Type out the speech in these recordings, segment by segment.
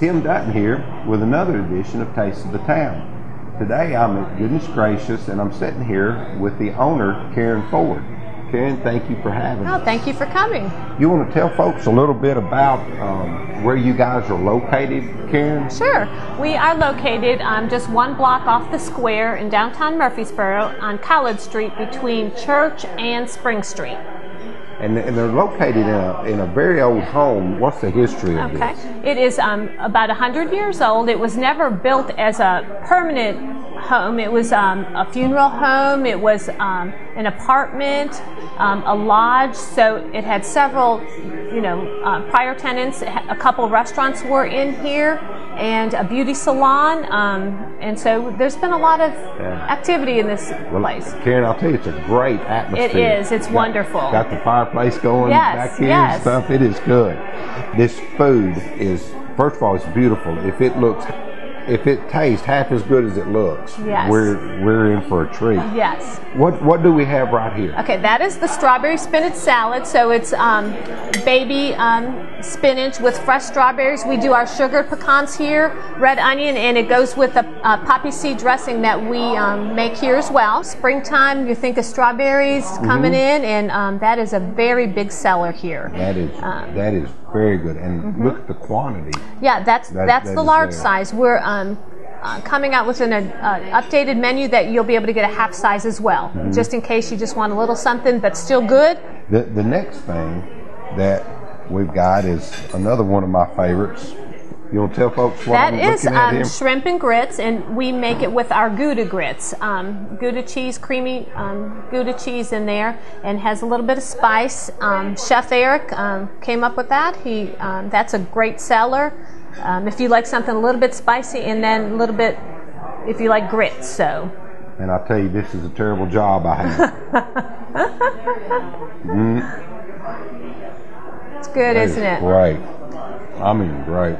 Tim Dutton here with another edition of Taste of the Town. Today I'm at Goodness Gracious and I'm sitting here with the owner, Karen Ford. Karen, thank you for having us. Oh, thank you for coming. You want to tell folks a little bit about where you guys are located, Karen? Sure. We are located just one block off the square in downtown Murfreesboro on Collard Street between Church and Spring Street. And they're located in a very old home. What's the history of this? It is about 100 years old. It was never built as a permanent home. It was a funeral home. It was an apartment, a lodge. So it had several, prior tenants. A couple restaurants were in here, and a beauty salon. And so there's been a lot of activity in this place. Karen, I'll tell you, it's a great atmosphere. It is. It's wonderful. Got the fireplace going back here and stuff. It is good. This food is, first of all, it's beautiful. If it tastes half as good as it looks, we're in for a treat. Yes. What do we have right here? Okay, that is the strawberry spinach salad. So it's baby spinach with fresh strawberries. We do our sugar pecans here, red onion, and it goes with a poppy seed dressing that we make here as well. Springtime, you think of strawberries coming in, and that is a very big seller here. That is very good. And look at the quantity. Yeah, that's the large size. We're coming out with an updated menu that you'll be able to get a half size as well, just in case you just want a little something but still good. The next thing that we've got is another one of my favorites. You'll tell folks what I'm looking at here. That is shrimp and grits, and we make it with our Gouda grits. Gouda cheese, creamy Gouda cheese in there, and has a little bit of spice. Chef Eric came up with that. He that's a great seller. If you like something a little bit spicy, and then a little bit if you like grits. So. And I'll tell you, this is a terrible job I have. It's good, isn't it? Right. I mean, great.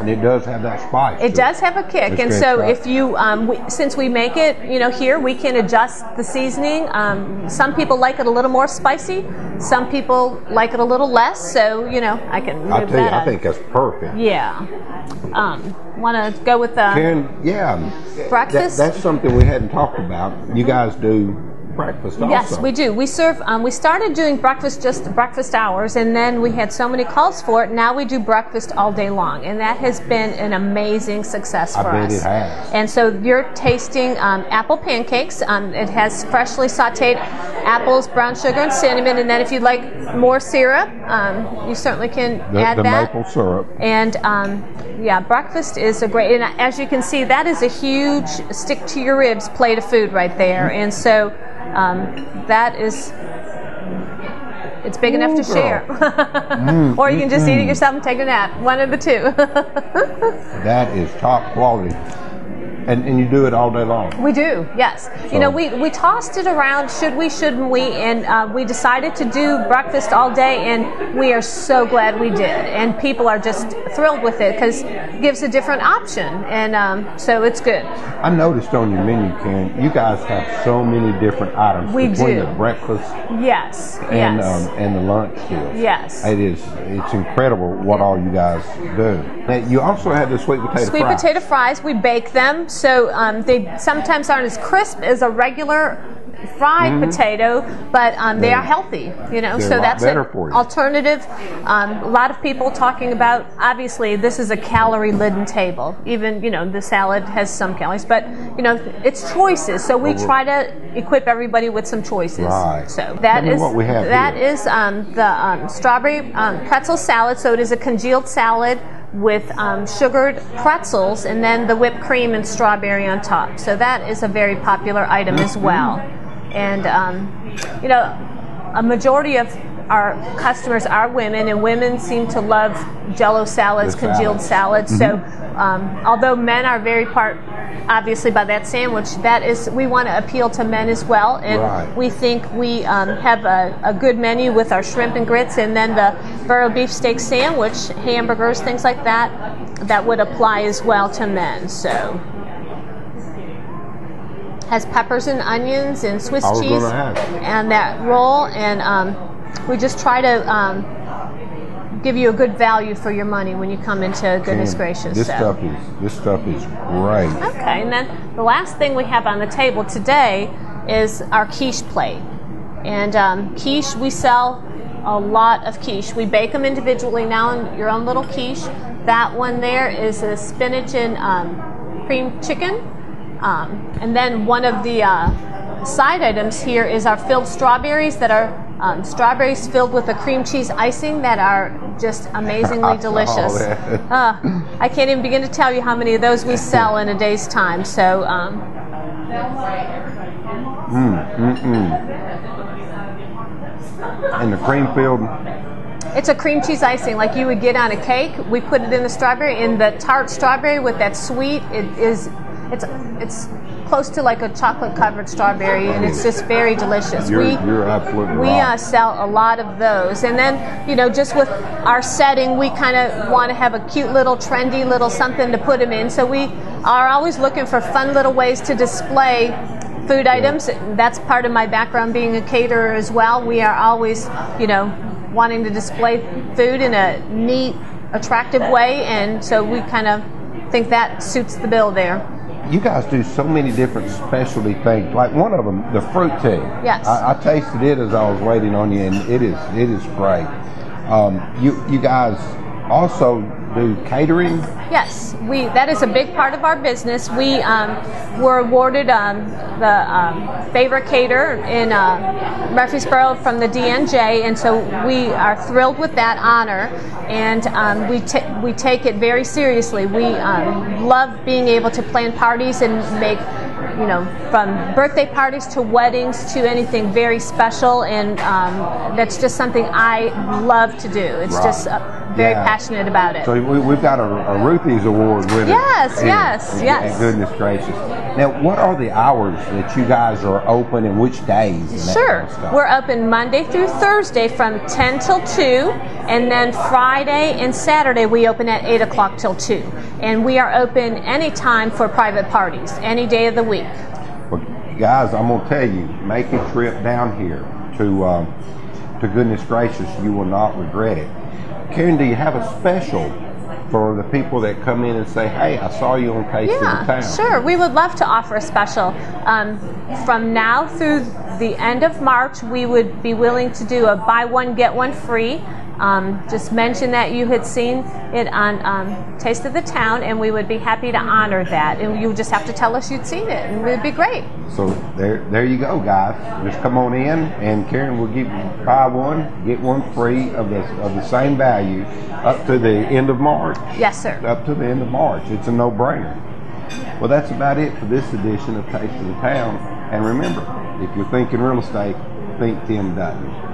And it does have that spice. It does have a kick, and so if you, since we make it, here we can adjust the seasoning. Some people like it a little more spicy. Some people like it a little less. So I can move that. I think that's perfect. Yeah. Want to go with the Karen, breakfast? That's something we hadn't talked about. You guys do. Breakfast also. Yes, we do. We serve. We started doing breakfast just breakfast hours, and then we had so many calls for it. Now we do breakfast all day long, and that has been an amazing success for us. I bet it has. And so you're tasting apple pancakes. It has freshly sautéed apples, brown sugar, and cinnamon. And then if you'd like more syrup, you certainly can add that. The maple syrup. And breakfast is a great. And as you can see, that is a huge stick to your ribs plate of food right there. And so. It's big enough to share. Or you can just eat it yourself and take a nap. One of the two. That is top quality. And you do it all day long? We do, yes. So. We tossed it around, should we, shouldn't we, and we decided to do breakfast all day, and we are so glad we did. And people are just thrilled with it because it gives a different option, and so it's good. I noticed on your menu, Karen, you guys have so many different items. We between do. The breakfast and the lunch deals. Yes. It's incredible what all you guys do. Now, you also have the sweet potato fries. Sweet potato fries, we bake them. So they sometimes aren't as crisp as a regular fried potato, but they are healthy, so that's an alternative. A lot of people talking about, obviously, this is a calorie-laden table. Even, the salad has some calories, but, it's choices. So we try to equip everybody with some choices. Right. So that is what we have the strawberry pretzel salad. So it is a congealed salad with sugared pretzels and then the whipped cream and strawberry on top. So that is a very popular item as well. And, a majority of our customers are women, and women seem to love jello salads, congealed salads. So although men are very obviously by that sandwich, we want to appeal to men as well. And we think we have a good menu with our shrimp and grits, and then the burro beefsteak sandwich, hamburgers, things like that would apply as well to men. So. Has peppers and onions and Swiss cheese and that roll, and we just try to give you a good value for your money when you come into Goodness Gracious. This stuff is great. Okay, and then the last thing we have on the table today is our quiche plate. And quiche, we sell a lot of quiche. We bake them individually now in your own little quiche. That one there is a spinach and cream chicken. And then one of the side items here is our filled strawberries that are strawberries filled with a cream cheese icing that are just amazingly delicious. I can't even begin to tell you how many of those we sell in a day's time. So, And the cream filled? It's a cream cheese icing like you would get on a cake. We put it in the strawberry, in the tart strawberry with that sweet. It's close to like a chocolate covered strawberry, and it's just very delicious. You're absolutely right. We sell a lot of those, and then just with our setting, we kind of want to have a cute little trendy little something to put them in. So we are always looking for fun little ways to display food items. That's part of my background being a caterer as well. We are always, wanting to display food in a neat, attractive way, and so we kind of think that suits the bill there. You guys do so many different specialty things. Like one of them, the fruit tea. Yes. I tasted it as I was waiting on you, and it is great. You guys also do catering? Yes, that is a big part of our business. We were awarded the favorite caterer in Murfreesboro from the DNJ, and so we are thrilled with that honor, and we take it very seriously. We love being able to plan parties and make, from birthday parties to weddings to anything very special, and that's just something I love to do. It's right. Just very passionate about it. So we've got a Ruthie's Award with it. Yes. Goodness gracious. Now, what are the hours that you guys are open and which days? And sure. Kind of stuff? We're open Monday through Thursday from 10 till 2, and then Friday and Saturday we open at 8 o'clock till 2. And we are open any time for private parties, any day of the week. Well, guys, I'm going to tell you, make a trip down here to Goodness Gracious. You will not regret it. Karen, do you have a special for the people that come in and say, hey, I saw you on Taste of the Town? Sure. We would love to offer a special. From now through the end of March, we would be willing to do a buy one, get one free. Just mention that you had seen it on Taste of the Town, and we would be happy to honor that. And you just have to tell us you'd seen it, and it would be great. So there you go, guys. Just come on in, and Karen will give you buy one, get one free of the same value up to the end of March. Yes, sir. Up to the end of March. It's a no-brainer. Well, that's about it for this edition of Taste of the Town. And remember, if you're thinking real estate, think Tim Dutton.